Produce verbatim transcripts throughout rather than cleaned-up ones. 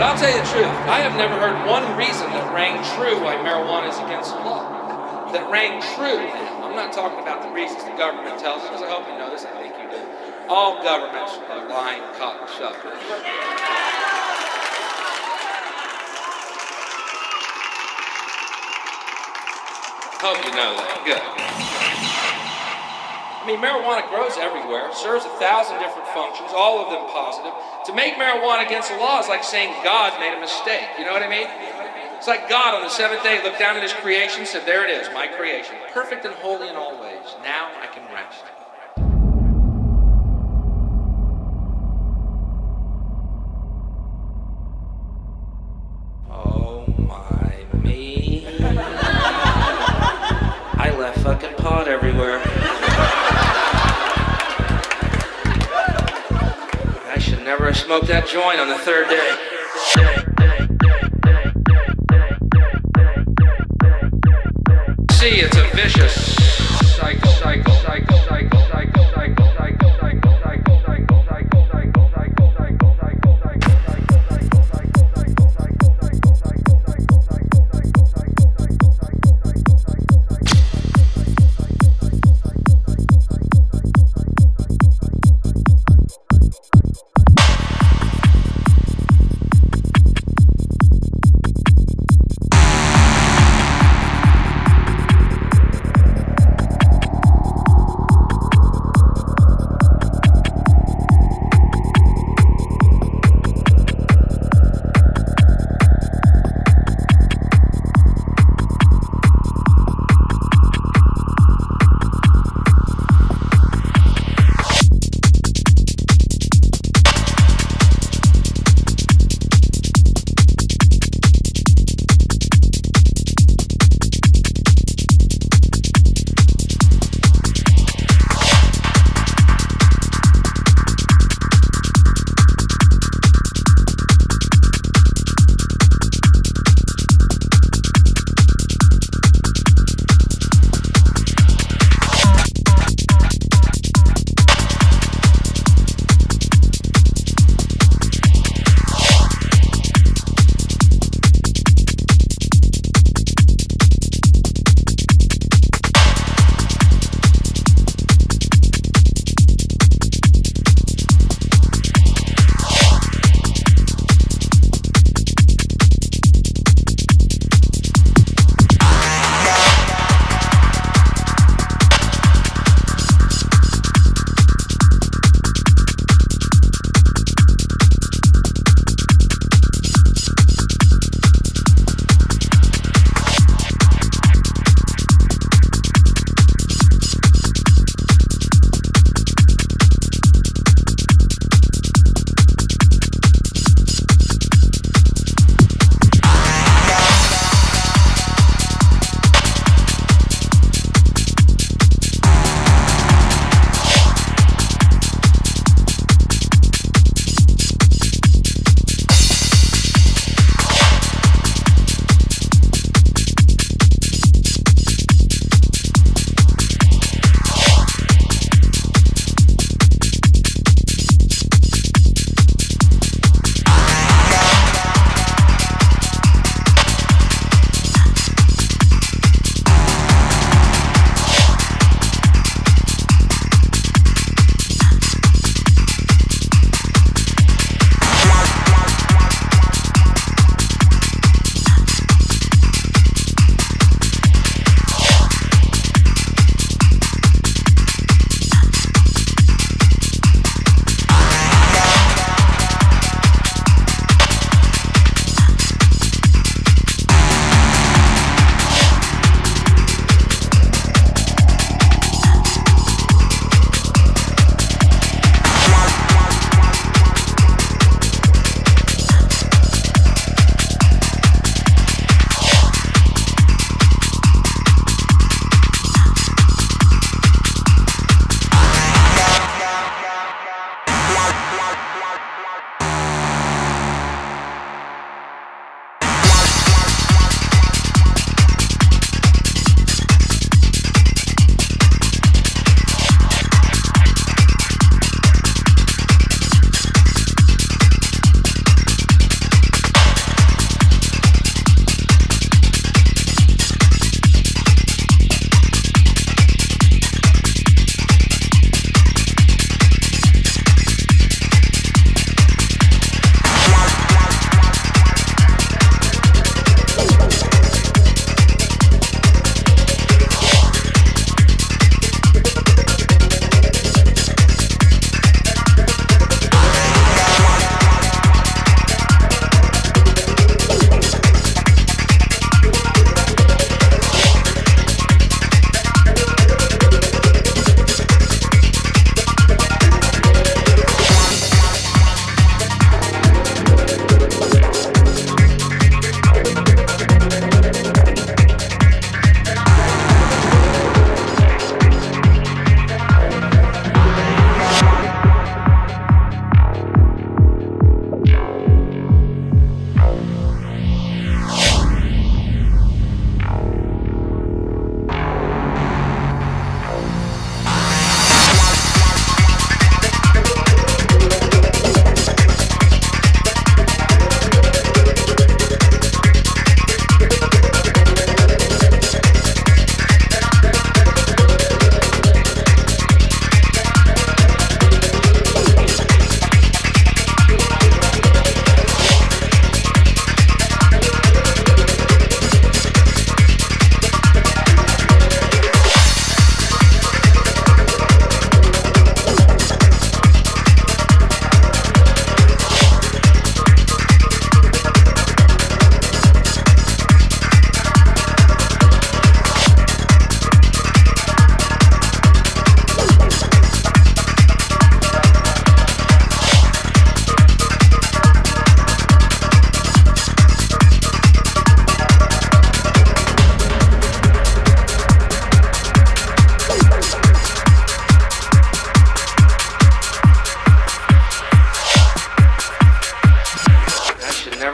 But I'll tell you the truth, I have never heard one reason that rang true why marijuana is against the law. That rang true. I'm not talking about the reasons the government tells us. I hope you know this, I think you do. All governments are lying cocksuckers. Hope you know that. Good. I mean, marijuana grows everywhere, serves a thousand different functions, all of them positive. To make marijuana against the law is like saying God made a mistake. You know what I mean? It's like God on the seventh day looked down at his creation and said, there it is, my creation, perfect and holy in all ways. Now I can rest. Oh my me. I left fucking pot everywhere. I should never have smoked that joint on the third day. See, it's a vicious cycle, cycle, cycle, cycle, cycle, cycle, cycle, cycle, cycle, cycle, cycle, cycle, cycle, cycle, cycle, cycle, cycle, cycle,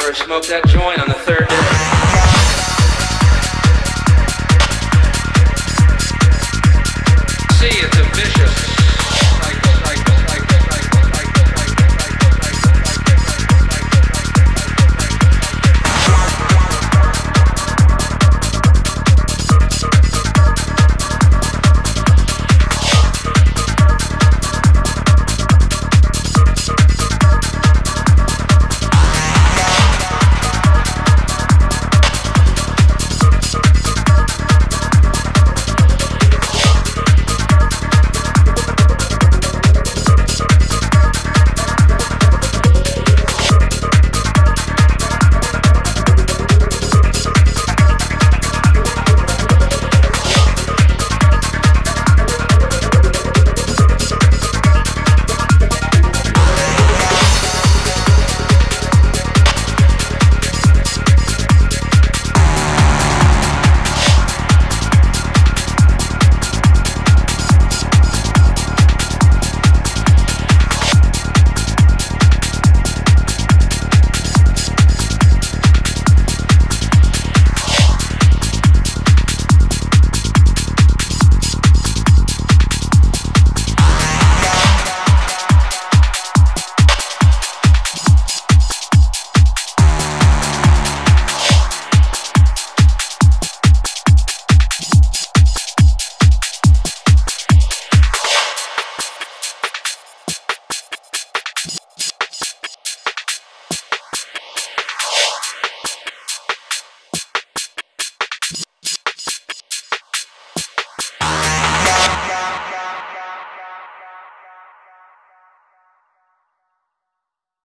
remember, smoked that joint on the third day.